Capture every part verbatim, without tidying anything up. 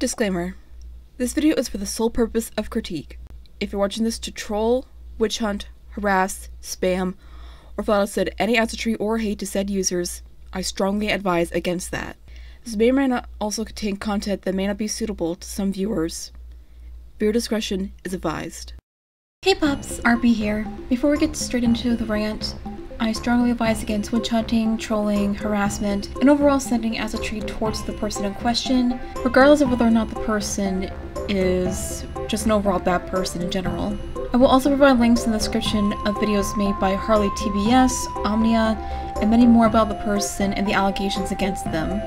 Disclaimer. This video is for the sole purpose of critique. If you're watching this to troll, witch hunt, harass, spam, or flat out said any ancestry or hate to said users, I strongly advise against that. This may or may not also contain content that may not be suitable to some viewers. Viewer discretion is advised. Hey Pops, R P here. Before we get straight into the rant, I strongly advise against witch hunting, trolling, harassment, and overall sending ancestry towards the person in question, regardless of whether or not the person is just an overall bad person in general. I will also provide links in the description of videos made by HarleyTBS, Omnia, and many more about the person and the allegations against them.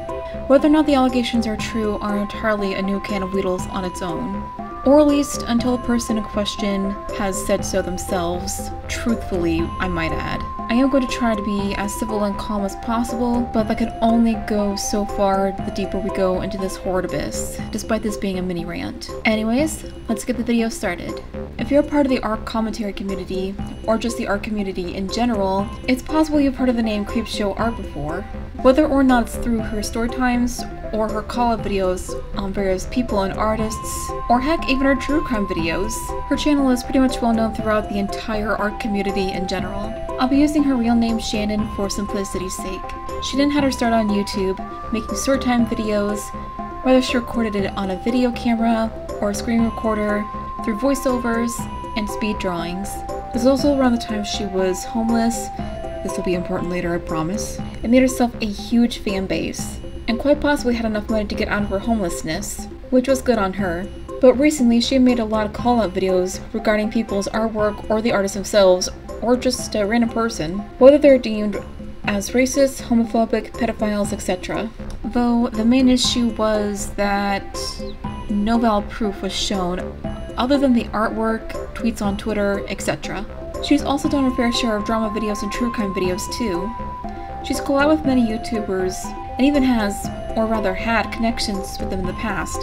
Whether or not the allegations are true are entirely a new can of Weedles on its own. Or at least until the person in question has said so themselves, truthfully, I might add. I am going to try to be as civil and calm as possible, but that can only go so far the deeper we go into this horrid abyss, despite this being a mini rant. Anyways, let's get the video started. If you're a part of the art commentary community, or just the art community in general, it's possible you've heard of the name Creepshow Art before. Whether or not it's through her story times, or her call-out videos on various people and artists, or heck, even her true crime videos. Her channel is pretty much well known throughout the entire art community in general. I'll be using her real name Shannon for simplicity's sake. Shannon had her start on YouTube, making short time videos, whether she recorded it on a video camera or a screen recorder, through voiceovers, and speed drawings. This was also around the time she was homeless. This will be important later, I promise. And made herself a huge fan base, and quite possibly had enough money to get out of her homelessness, which was good on her. But recently she made a lot of call-out videos regarding people's artwork or the artists themselves, or just a random person, whether they're deemed as racist, homophobic, pedophiles, et cetera. Though the main issue was that no valid proof was shown other than the artwork, tweets on Twitter, et cetera. She's also done her fair share of drama videos and true crime videos too. She's collabed with many YouTubers, and even has, or rather had, connections with them in the past.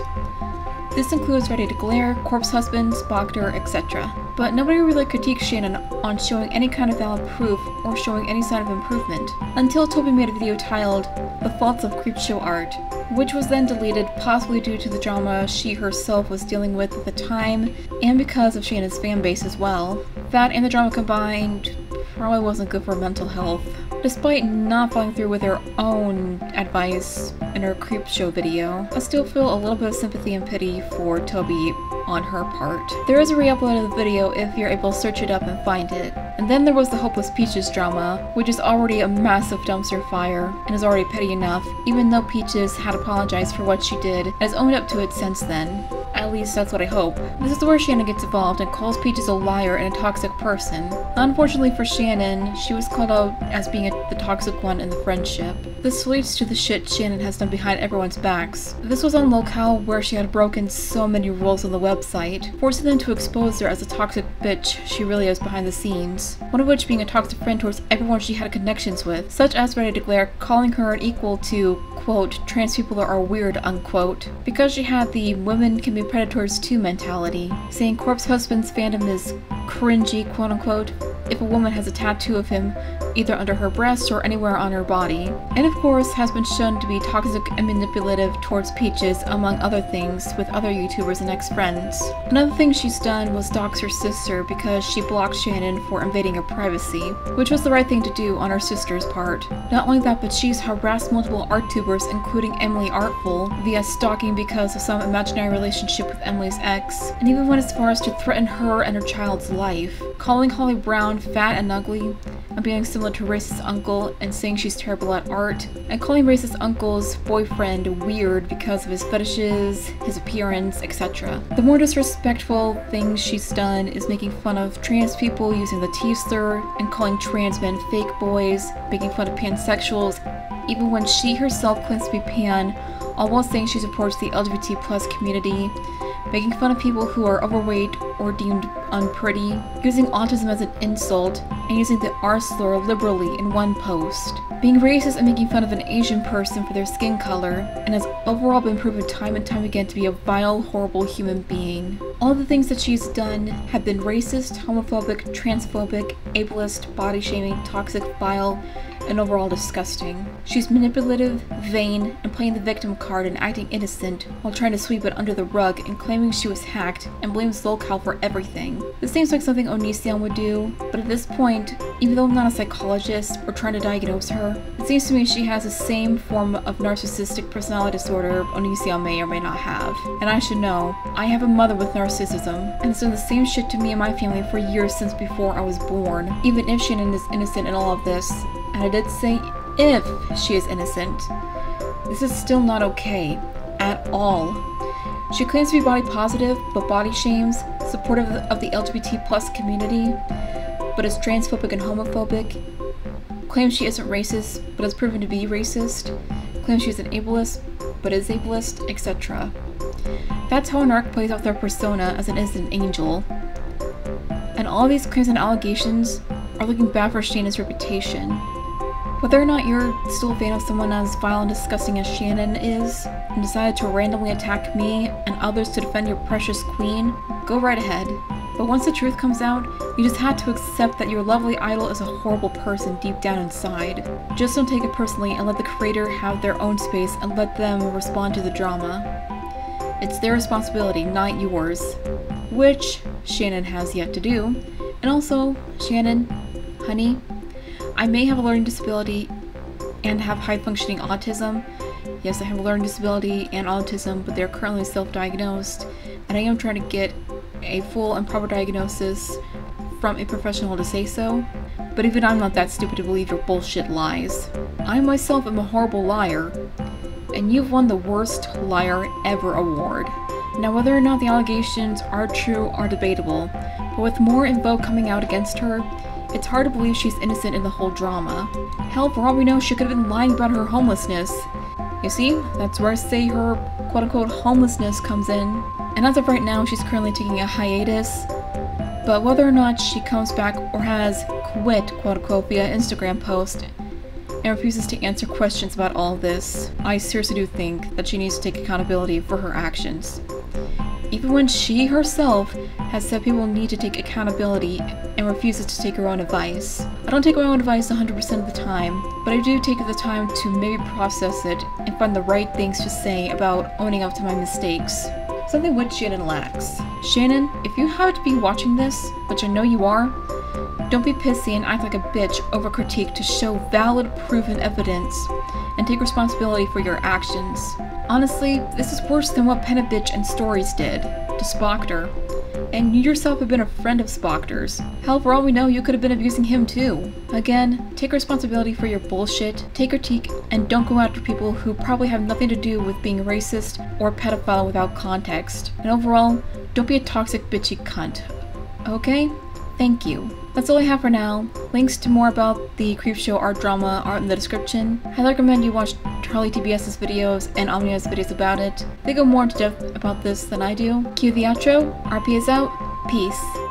This includes Ready to Glare, Corpse Husband, Spockter, et cetera. But nobody really critiques Shannon on showing any kind of valid proof or showing any sign of improvement, until Toby made a video titled The Faults of Creepshow Art, which was then deleted possibly due to the drama she herself was dealing with at the time, and because of Shannon's fanbase as well. That and the drama combined probably wasn't good for mental health. Despite not following through with her own advice in her Creepshow video, I still feel a little bit of sympathy and pity for Toby on her part. There is a re-upload of the video if you're able to search it up and find it. And then there was the Hopeless Peaches drama, which is already a massive dumpster fire and is already petty enough, even though Peaches had apologized for what she did and has owned up to it since then. At least that's what I hope. This is where Shannon gets involved and calls Peaches a liar and a toxic person. Unfortunately for Shannon, she was called out as being a, the toxic one in the friendship. This leads to the shit Shannon has done behind everyone's backs. This was on Locale, where she had broken so many rules on the website, forcing them to expose her as a toxic bitch she really is behind the scenes. One of which being a toxic friend towards everyone she had connections with, such as Ready to Glare calling her an equal to, quote, trans people are weird, unquote, because she had the women can be predators too mentality, saying Corpse Husband's fandom is cringy, quote unquote, if a woman has a tattoo of him either under her breast or anywhere on her body, and of course has been shown to be toxic and manipulative towards Peaches, among other things, with other YouTubers and ex-friends. Another thing she's done was dox her sister because she blocked Shannon for invading her privacy, which was the right thing to do on her sister's part. Not only that, but she's harassed multiple ArtTubers, including Emily Artful, via stalking because of some imaginary relationship with Emily's ex, and even went as far as to threaten her and her child's life, calling Holly Brown fat and ugly, and being similar to racist uncle, and saying she's terrible at art, and calling racist uncle's boyfriend weird because of his fetishes, his appearance, et cetera. The more disrespectful thing she's done is making fun of trans people using the T slur, and calling trans men fake boys, making fun of pansexuals, even when she herself claims to be pan, all while saying she supports the L G B T plus community, making fun of people who are overweight or deemed unpretty, using autism as an insult, and using the R-slur liberally in one post, being racist and making fun of an Asian person for their skin color, and has overall been proven time and time again to be a vile, horrible human being. All the things that she's done have been racist, homophobic, transphobic, ableist, body-shaming, toxic, vile, and overall disgusting. She's manipulative, vain, and playing the victim card and acting innocent while trying to sweep it under the rug and claiming she was hacked, and blames Locale for everything. This seems like something Onision would do, but at this point, even though I'm not a psychologist or trying to diagnose her, it seems to me she has the same form of narcissistic personality disorder Onision may or may not have. And I should know, I have a mother with narcissism, and it's done the same shit to me and my family for years since before I was born, even if Shannon is innocent in all of this. And I did say if she is innocent. This is still not okay, at all. She claims to be body positive, but body shames, supportive of the L G B T plus community, but is transphobic and homophobic, claims she isn't racist, but is proven to be racist, claims she's an ableist, but is ableist, et cetera. That's how an narc plays off their persona as an innocent angel. And all these claims and allegations are looking bad for Shannon's reputation. Whether or not you're still a fan of someone as vile and disgusting as Shannon is, and decided to randomly attack me and others to defend your precious queen, go right ahead. But once the truth comes out, you just had to accept that your lovely idol is a horrible person deep down inside. Just don't take it personally and let the creator have their own space and let them respond to the drama. It's their responsibility, not yours. Which Shannon has yet to do. And also, Shannon, honey, I may have a learning disability and have high-functioning autism. Yes, I have a learning disability and autism, but they're currently self-diagnosed, and I am trying to get a full and proper diagnosis from a professional to say so, but even I'm not that stupid to believe your bullshit lies. I myself am a horrible liar, and you've won the worst liar ever award. Now, whether or not the allegations are true are debatable, but with more info coming out against her, it's hard to believe she's innocent in the whole drama. Hell, for all we know, she could have been lying about her homelessness. You see, that's where I say her quote-unquote homelessness comes in. And as of right now, she's currently taking a hiatus, but whether or not she comes back or has quit, quote-unquote, via Instagram post and refuses to answer questions about all this, I seriously do think that she needs to take accountability for her actions. Even when she herself has said people need to take accountability and refuses to take her own advice. I don't take my own advice one hundred percent of the time, but I do take the time to maybe process it and find the right things to say about owning up to my mistakes. Something which Shannon lacks. Shannon, if you happen to be watching this, which I know you are, don't be pissy and act like a bitch over critique to show valid proof and evidence and take responsibility for your actions. Honestly, this is worse than what Pen a Bitch and Stories did to Spockter, and you yourself have been a friend of Spockter's. Hell, for all we know, you could have been abusing him too. Again, take responsibility for your bullshit, take critique, and don't go after people who probably have nothing to do with being racist or pedophile without context. And overall, don't be a toxic bitchy cunt. Okay? Thank you. That's all I have for now. Links to more about the Creepshow Art drama are in the description. I recommend you watch HarleyTBS's videos and Omnia's videos about it. They go more into depth about this than I do. Cue the outro. R P is out. Peace.